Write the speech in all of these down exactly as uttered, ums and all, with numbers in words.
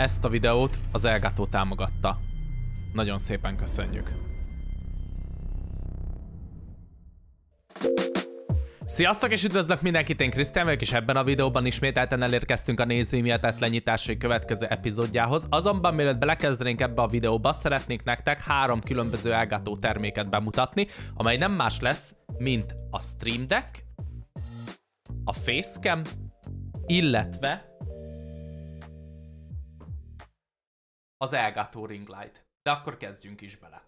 Ezt a videót az Elgato támogatta. Nagyon szépen köszönjük. Sziasztok és üdvözlök mindenkit, én Krisztián vagyok, és ebben a videóban ismételten elérkeztünk a Nézői Mihetetlen nyitásai következő epizódjához. Azonban mielőtt belekezdenénk ebbe a videóba, szeretnék nektek három különböző Elgato terméket bemutatni, amely nem más lesz, mint a Stream Deck, a Facecam, illetve az Elgato Ring Light. De akkor kezdjünk is bele.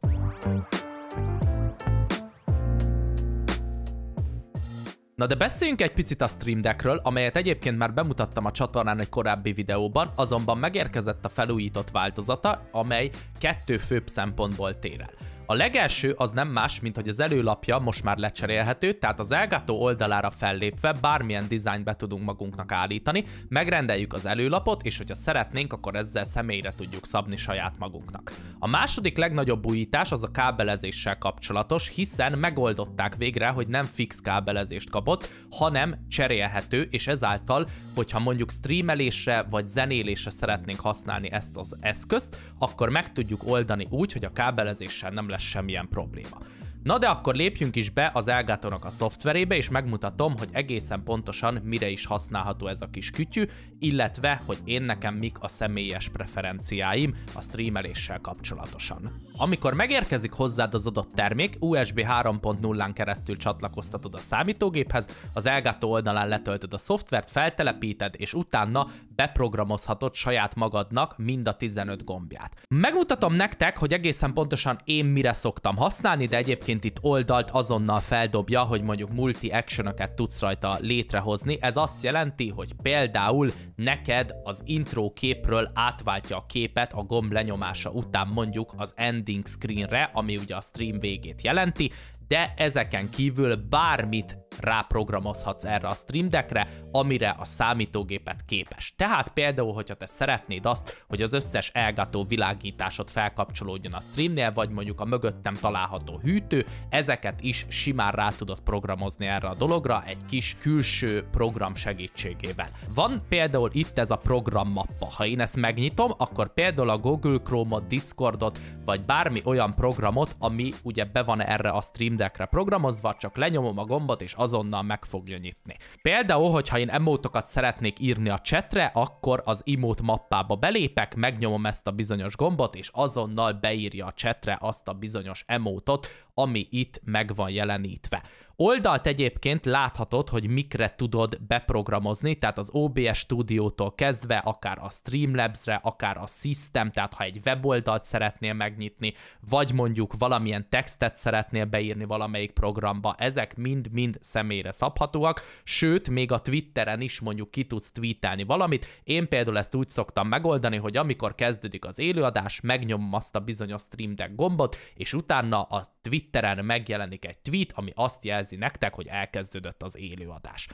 Na de beszéljünk egy picit a Stream Deckről, amelyet egyébként már bemutattam a csatornán egy korábbi videóban, azonban megérkezett a felújított változata, amely kettő főbb szempontból tér el. A legelső az nem más, mint hogy az előlapja most már lecserélhető, tehát az Elgato oldalára fellépve bármilyen dizájnt be tudunk magunknak állítani, megrendeljük az előlapot, és hogyha szeretnénk, akkor ezzel személyre tudjuk szabni saját magunknak. A második legnagyobb újítás az a kábelezéssel kapcsolatos, hiszen megoldották végre, hogy nem fix kábelezést kapott, hanem cserélhető, és ezáltal, hogyha mondjuk streamelésre vagy zenélésre szeretnénk használni ezt az eszközt, akkor meg tudjuk oldani úgy, hogy a kábelezéssel nem lesz semmilyen probléma. Na de akkor lépjünk is be az Elgatónak a szoftverébe, és megmutatom, hogy egészen pontosan mire is használható ez a kis kütyű, illetve, hogy én nekem mik a személyes preferenciáim a streameléssel kapcsolatosan. Amikor megérkezik hozzád az adott termék, U S B három pont nullán keresztül csatlakoztatod a számítógéphez, az Elgato oldalán letöltöd a szoftvert, feltelepíted, és utána beprogramozhatod saját magadnak mind a tizenöt gombját. Megmutatom nektek, hogy egészen pontosan én mire szoktam használni, de egyébként itt oldalt azonnal feldobja, hogy mondjuk multi-actionöket tudsz rajta létrehozni. Ez azt jelenti, hogy például neked az intro képről átváltja a képet a gomb lenyomása után mondjuk az ending screenre, ami ugye a stream végét jelenti, de ezeken kívül bármit ráprogramozhatsz erre a Stream Deckre, amire a számítógépet képes. Tehát például, hogyha te szeretnéd azt, hogy az összes Elgato világításod felkapcsolódjon a streamnél, vagy mondjuk a mögöttem található hűtő, ezeket is simán rá tudod programozni erre a dologra egy kis külső program segítségével. Van például itt ez a programmappa. Ha én ezt megnyitom, akkor például a Google Chrome-ot, Discordot, vagy bármi olyan programot, ami ugye be van erre a Stream Deckre programozva, csak lenyomom a gombot, és azonnal meg fogja nyitni. Például, hogyha én emótokat szeretnék írni a chatre, akkor az emote mappába belépek, megnyomom ezt a bizonyos gombot, és azonnal beírja a chatre azt a bizonyos emótot, ami itt meg van jelenítve. Oldalt egyébként láthatod, hogy mikre tudod beprogramozni, tehát az O B S stúdiótól kezdve, akár a Streamlabs-re, akár a System, tehát ha egy weboldalt szeretnél megnyitni, vagy mondjuk valamilyen textet szeretnél beírni valamelyik programba, ezek mind-mind személyre szabhatóak, sőt, még a Twitteren is mondjuk ki tudsz tweetelni valamit. Én például ezt úgy szoktam megoldani, hogy amikor kezdődik az élőadás, megnyomom azt a bizonyos Stream Deck gombot, és utána a Twitteren megjelenik egy tweet, ami azt jelzi nektek, hogy elkezdődött az élőadás.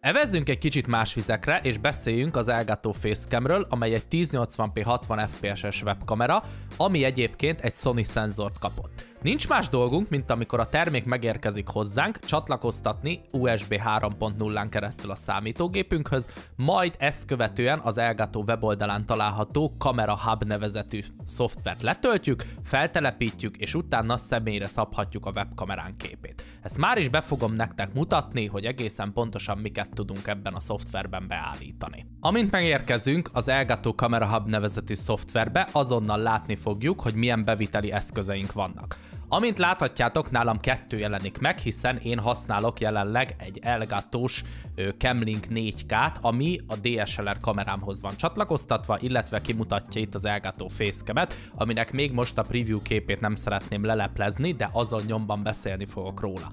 Evezzünk egy kicsit más vizekre, és beszéljünk az Elgato Facecamről, amely egy ezernyolcvan p hatvan f p s-es webkamera, ami egyébként egy Sony szenzort kapott. Nincs más dolgunk, mint amikor a termék megérkezik hozzánk, csatlakoztatni U S B három pont nullán keresztül a számítógépünkhöz, majd ezt követően az Elgato weboldalán található Camera Hub nevezetű szoftvert letöltjük, feltelepítjük, és utána személyre szabhatjuk a webkamerán képét. Ezt már is be fogom nektek mutatni, hogy egészen pontosan miket tudunk ebben a szoftverben beállítani. Amint megérkezünk az Elgato Camera Hub nevezetű szoftverbe, azonnal látni fogjuk, hogy milyen beviteli eszközeink vannak. Amint láthatjátok, nálam kettő jelenik meg, hiszen én használok jelenleg egy Elgato-s Camlink négy K-t, ami a D S L R kamerámhoz van csatlakoztatva, illetve kimutatja itt az Elgato Facecam-et, aminek még most a preview képét nem szeretném leleplezni, de azon nyomban beszélni fogok róla.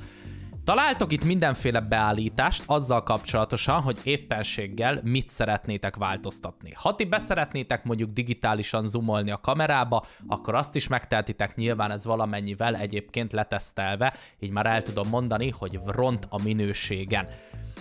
Találtok itt mindenféle beállítást azzal kapcsolatosan, hogy éppenséggel mit szeretnétek változtatni. Ha ti beszeretnétek mondjuk digitálisan zoomolni a kamerába, akkor azt is megtehetitek, nyilván ez valamennyivel egyébként letesztelve, így már el tudom mondani, hogy ront a minőségen.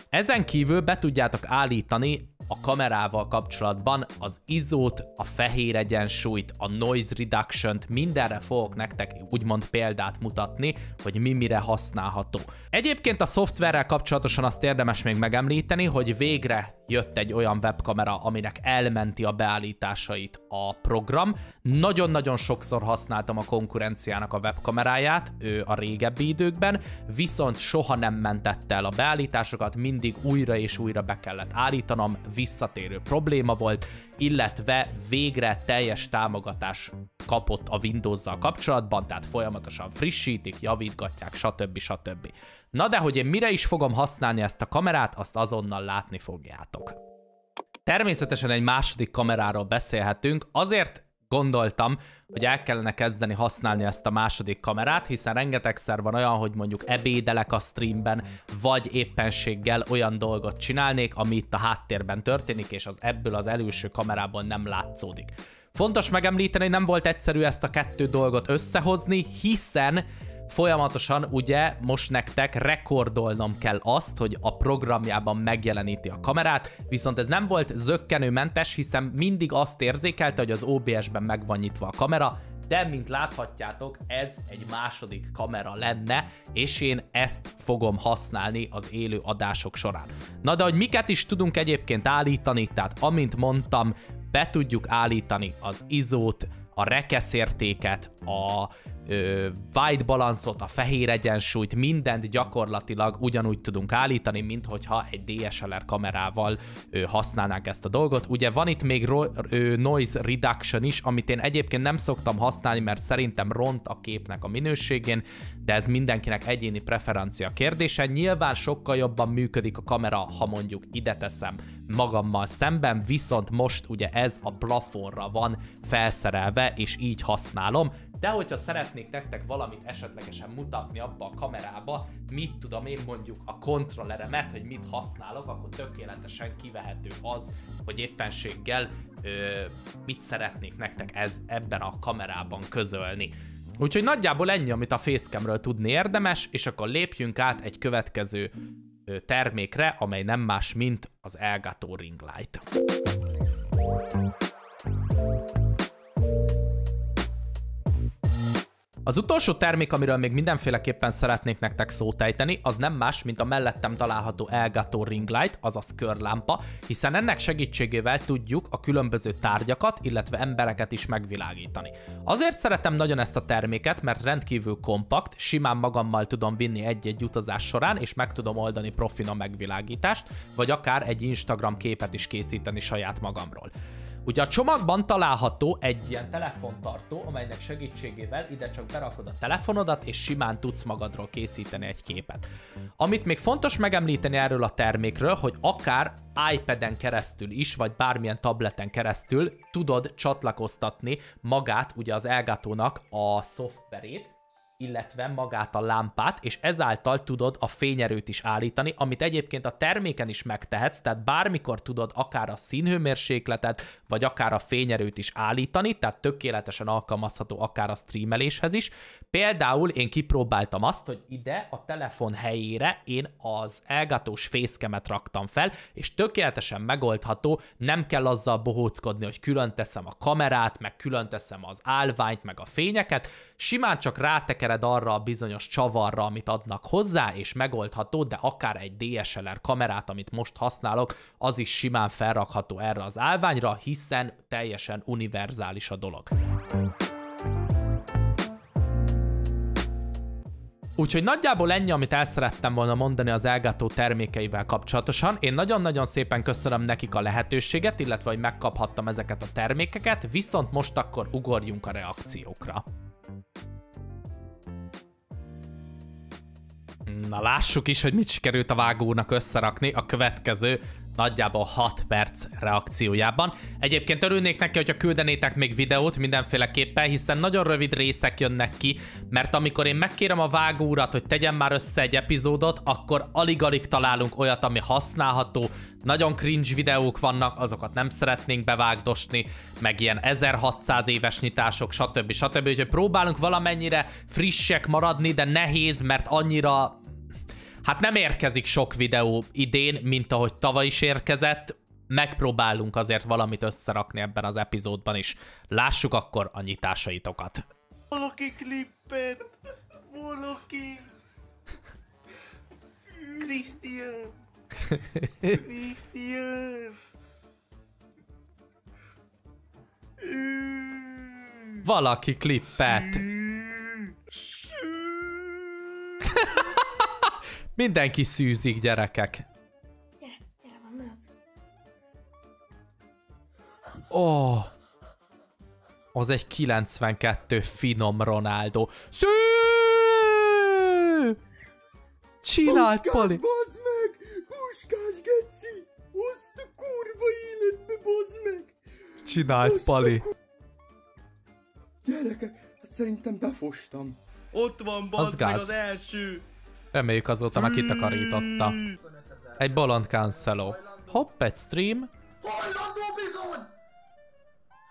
Ezen kívül be tudjátok állítani a kamerával kapcsolatban az izót, a fehér egyensúlyt, a noise reduction-t, mindenre fogok nektek úgymond példát mutatni, hogy mi mire használható. Egyébként a szoftverrel kapcsolatosan azt érdemes még megemlíteni, hogy végre jött egy olyan webkamera, aminek elmenti a beállításait a program. Nagyon-nagyon sokszor használtam a konkurenciának a webkameráját, ő a régebbi időkben, viszont soha nem mentette el a beállításokat, mindig újra és újra be kellett állítanom, visszatérő probléma volt, illetve végre teljes támogatás kapott a Windows-zal kapcsolatban, tehát folyamatosan frissítik, javítgatják, stb. stb. Na de, hogy én mire is fogom használni ezt a kamerát, azt azonnal látni fogjátok. Természetesen egy második kameráról beszélhetünk, azért gondoltam, hogy el kellene kezdeni használni ezt a második kamerát, hiszen rengetegszer van olyan, hogy mondjuk ebédelek a streamben, vagy éppenséggel olyan dolgot csinálnék, ami itt a háttérben történik, és az ebből az előső kamerából nem látszódik. Fontos megemlíteni, nem volt egyszerű ezt a kettő dolgot összehozni, hiszen folyamatosan ugye most nektek rekordolnom kell azt, hogy a programjában megjeleníti a kamerát, viszont ez nem volt zökkenőmentes, hiszen mindig azt érzékelte, hogy az o bé es-ben meg van nyitva a kamera, de mint láthatjátok, ez egy második kamera lenne, és én ezt fogom használni az élő adások során. Na de hogy miket is tudunk egyébként állítani, tehát amint mondtam, be tudjuk állítani az izót, a rekeszértéket, a ö, white balanszot, a fehér egyensúlyt, mindent gyakorlatilag ugyanúgy tudunk állítani, mint hogyha egy dé es el er kamerával ö, használnánk ezt a dolgot. Ugye van itt még ro ö, noise reduction is, amit én egyébként nem szoktam használni, mert szerintem ront a képnek a minőségén, de ez mindenkinek egyéni preferencia kérdése. Nyilván sokkal jobban működik a kamera, ha mondjuk ide teszem magammal szemben, viszont most ugye ez a plafonra van felszerelve, és így használom. De hogyha szeretnék nektek valamit esetlegesen mutatni abba a kamerába, mit tudom én mondjuk a kontrolleremet, hogy mit használok, akkor tökéletesen kivehető az, hogy éppenséggel ö, mit szeretnék nektek ez, ebben a kamerában közölni. Úgyhogy nagyjából ennyi, amit a Facecamről tudni érdemes, és akkor lépjünk át egy következő ö, termékre, amely nem más, mint az Elgato Ring Light. Az utolsó termék, amiről még mindenféleképpen szeretnék nektek szót ejteni, az nem más, mint a mellettem található Elgato Ring Light, azaz körlámpa, hiszen ennek segítségével tudjuk a különböző tárgyakat, illetve embereket is megvilágítani. Azért szeretem nagyon ezt a terméket, mert rendkívül kompakt, simán magammal tudom vinni egy-egy utazás során, és meg tudom oldani profin a megvilágítást, vagy akár egy Instagram képet is készíteni saját magamról. Ugye a csomagban található egy ilyen telefontartó, amelynek segítségével ide csak berakod a telefonodat, és simán tudsz magadról készíteni egy képet. Amit még fontos megemlíteni erről a termékről, hogy akár iPaden keresztül is, vagy bármilyen tableten keresztül tudod csatlakoztatni magát, ugye az Elgatónak a szoftverét, illetve magát a lámpát, és ezáltal tudod a fényerőt is állítani, amit egyébként a terméken is megtehetsz, tehát bármikor tudod akár a színhőmérsékletet, vagy akár a fényerőt is állítani, tehát tökéletesen alkalmazható akár a streameléshez is. Például én kipróbáltam azt, hogy ide a telefon helyére én az Elgatós Facecamet raktam fel, és tökéletesen megoldható, nem kell azzal bohóckodni, hogy külön teszem a kamerát, meg külön teszem az állványt, meg a fényeket, simán csak rátekerem arra a bizonyos csavarra, amit adnak hozzá, és megoldható, de akár egy dé es el er kamerát, amit most használok, az is simán felrakható erre az állványra, hiszen teljesen univerzális a dolog. Úgyhogy nagyjából ennyi, amit el szerettem volna mondani az Elgato termékeivel kapcsolatosan. Én nagyon-nagyon szépen köszönöm nekik a lehetőséget, illetve hogy megkaphattam ezeket a termékeket, viszont most akkor ugorjunk a reakciókra. Na lássuk is, hogy mit sikerült a vágónak összerakni a következő nagyjából hat perc reakciójában. Egyébként örülnék neki, hogyha küldenétek még videót mindenféleképpen, hiszen nagyon rövid részek jönnek ki, mert amikor én megkérem a vágó urat, hogy tegyen már össze egy epizódot, akkor alig-alig találunk olyat, ami használható, nagyon cringe videók vannak, azokat nem szeretnénk bevágdosni, meg ilyen ezerhatszáz éves nyitások, stb. stb. Úgyhogy próbálunk valamennyire frissek maradni, de nehéz, mert annyira... Hát nem érkezik sok videó idén, mint ahogy tavaly is érkezett, megpróbálunk azért valamit összerakni ebben az epizódban is. Lássuk akkor a nyitásaitokat. Valaki klippet! Valaki! Krisztián! Krisztián! Valaki klippet! Mindenki szűzik, gyerekek. Gyere, gyere, van mellett. Ó, az egy kilencvenkettő finom Ronaldo. Szű! Csináld, Pali! Bazd meg! Puskás, geci! Azt a kurva életbe, bazd meg! Csináld, Pali! Gyerekek, hát szerintem befostam. Ott van, bazd meg, az első! Reméljük azóta már kitakarította. Egy bolond Cancelo. Hopp, egy stream. Hajlandó bizony!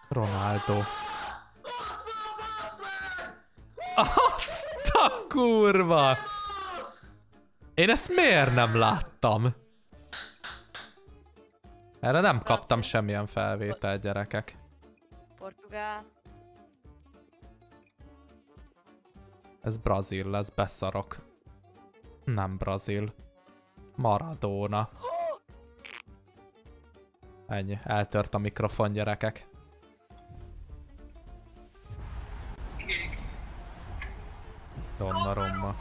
Ronaldo. Azt a kurva! Én ezt miért nem láttam? Erre nem kaptam semmilyen felvételt, gyerekek. Portugál. Ez brazil lesz, beszarok. Nem brazil. Maradona. Ennyi. Eltört a mikrofon, gyerekek. Donnarumma.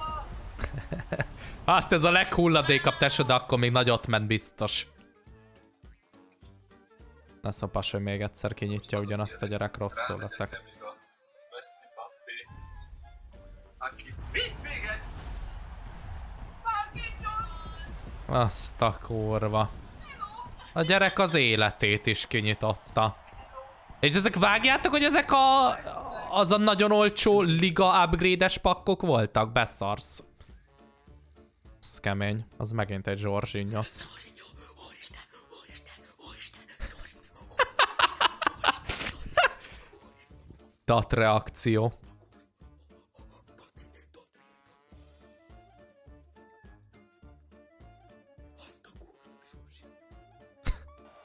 Hát ez a leghulladékabb tesó, de akkor még nagyot ment biztos. Ne szopass, hogy még egyszer kinyitja ugyanazt a gyerek, rosszul leszek. Azt a kurva. A gyerek az életét is kinyitotta. És ezek vágjátok, hogy ezek a... az a nagyon olcsó liga upgrade-es pakkok voltak? Beszarsz. Ez kemény. Az megint egy Zsorzsinyosz. Dat reakció.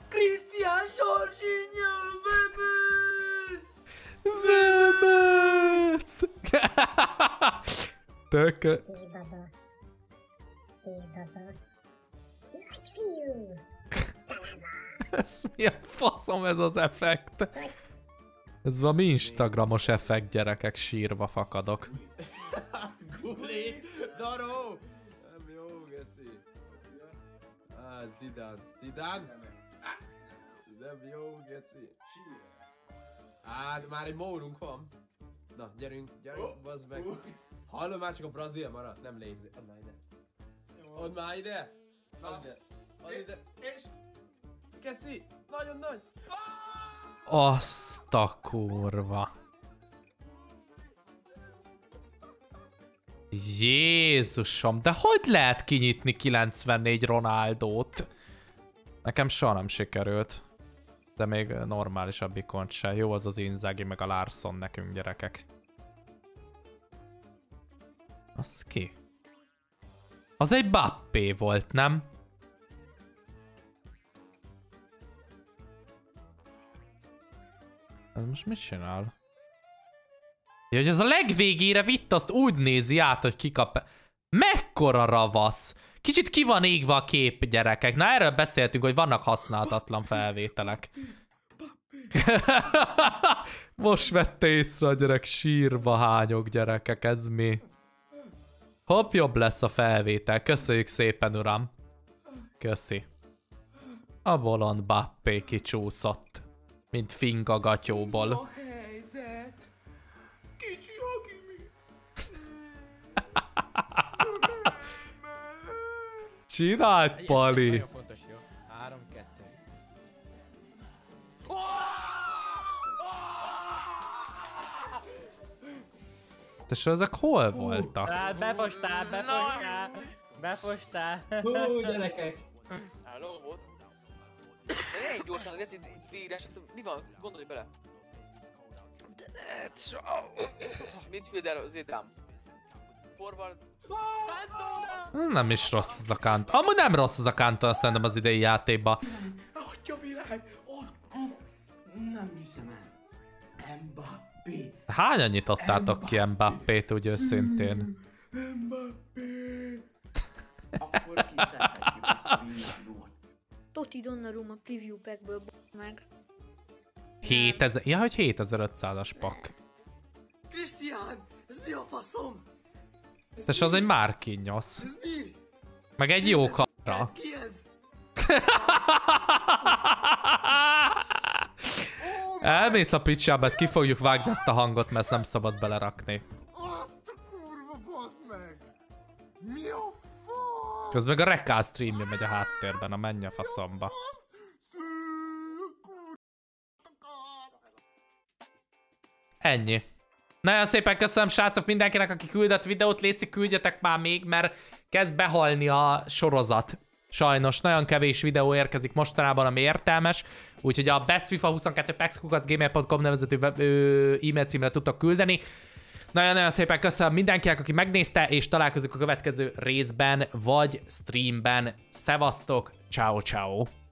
Krisztián Zsorzsinyó, Vemesz! Vemesz! Tökö... Baba. Baba. Ez milyen faszom ez az effekt? Ez valami instagramos effekt, gyerekek, sírva fakadok. Guli, daró! Nem jó, geci. Ah, Zidane. Zidane? Nem jó, geci. Á, de már egy mórunk van. Na, gyerünk, gyerünk, bazd meg. Hallom, már csak a brazil maradt, nem légy. Add már ide. Add már ide. Add ide. Add ide. És... Geci, nagyon nagy. Azt a kurva. Jézusom, de hogy lehet kinyitni kilencvennégy Ronaldót? Nekem soha nem sikerült. De még normálisabb ikont se. Jó az az Inzaghi meg a Larsson nekünk, gyerekek. Az ki? Az egy Mbappé volt, nem? Ez most mit csinál? Ja, hogy ez a legvégére vitt, azt úgy nézi át, hogy kikap... Mekkora ravasz! Kicsit ki van égve a kép, gyerekek. Na, erről beszéltünk, hogy vannak használhatatlan felvételek. Most vette észre a gyerek, sírva hányok, gyerekek, ez mi? Hopp, jobb lesz a felvétel. Köszönjük szépen, uram. Köszi. A bolond Mbappé kicsúszott. Mint fink a gatyóból. Csináld, Pali! Ez fontos, jó? három kettő. Tesó, ezek hol voltak? Hát befostál, befostál! Befostál! Hú, gyerekek! Hello, volt? Ne, egy gyorsan, ez itt végre, mi van? Gondolj bele! De ne, tesó! Mint Hilder az étám. Forward. Nem is rossz az a Kanta. Amúgy nem rossz az a Kanta, szerintem az idei játékban. király, ott nem hiszem el. Mbappé. Hányan nyitottátok Mbappé. ki Mbappét, úgy őszintén? Mbappé. Akkor kiszállhatjuk ezt a világot. Totti Donnarumma preview packből b***d meg. hétezer... Ja, hogy hétezer-ötszázas pak. Krisztián, ez mi a faszom? Ez és mi? Az egy Márkinyosz. Ez mi? Meg egy jó kapra. Ki ez? Elmész a picsába, ezt ki fogjuk vágni ezt a hangot, mert ezt nem szabad belerakni. Azt a kurva, basz meg! Mi a fasz? Közben meg a rekál streamje megy a háttérben, a menj a faszomba. Ennyi. Nagyon szépen köszönöm, srácok, mindenkinek, aki küldött videót, léci küldjetek már még, mert kezd behalni a sorozat. Sajnos nagyon kevés videó érkezik mostanában, ami értelmes, úgyhogy a bestfifa huszonkettő pexkukacgmail pont com nevezetű e-mail címre tudtok küldeni. Nagyon-nagyon szépen köszönöm mindenkinek, aki megnézte, és találkozunk a következő részben, vagy streamben. Szevasztok, ciao ciao.